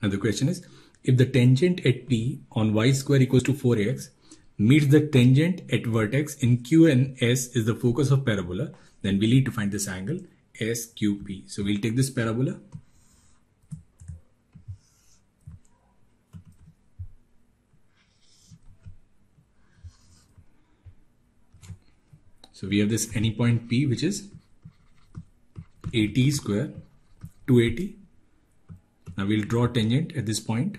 And the question is, if the tangent at P on y^2 = 4ax meets the tangent at vertex in Q and S is the focus of parabola, then we need to find this angle SQP. So we'll take this parabola. So we have this any point P, which is AT², 2AT. Now we'll draw tangent at this point.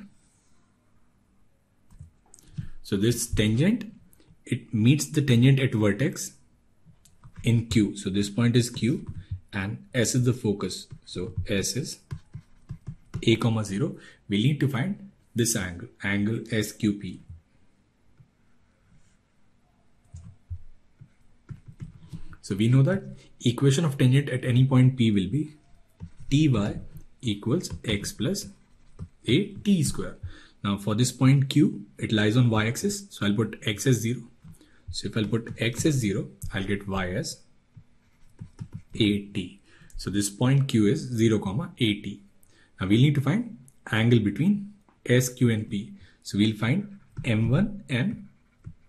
So this tangent, it meets the tangent at vertex in Q. So this point is Q and S is the focus. So S is (a, 0). We need to find this angle, angle SQP. So we know that equation of tangent at any point P will be (ty = x + a t²). Now for this point Q, it lies on y-axis. So I'll put x as 0. So if I'll put x as 0, I'll get y as at. So this point Q is 0, at. Now we'll need to find angle between S, Q and P. So we'll find M1 and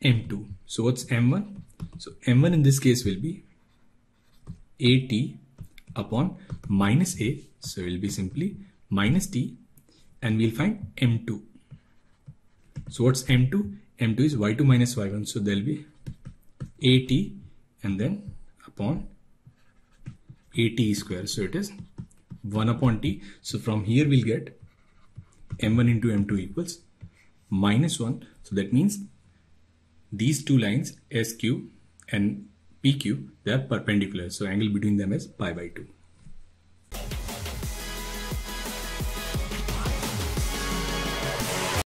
M2. So what's M1? So M1 in this case will be AT upon -a. So it will be simply -t, and we'll find M2. So what's M2? M2 is y2 - y1. So there'll be AT and then upon AT². So it is 1/t. So from here we'll get M1 × M2 = -1. So that means these two lines SQ and PQ, they are perpendicular. So angle between them is π/2.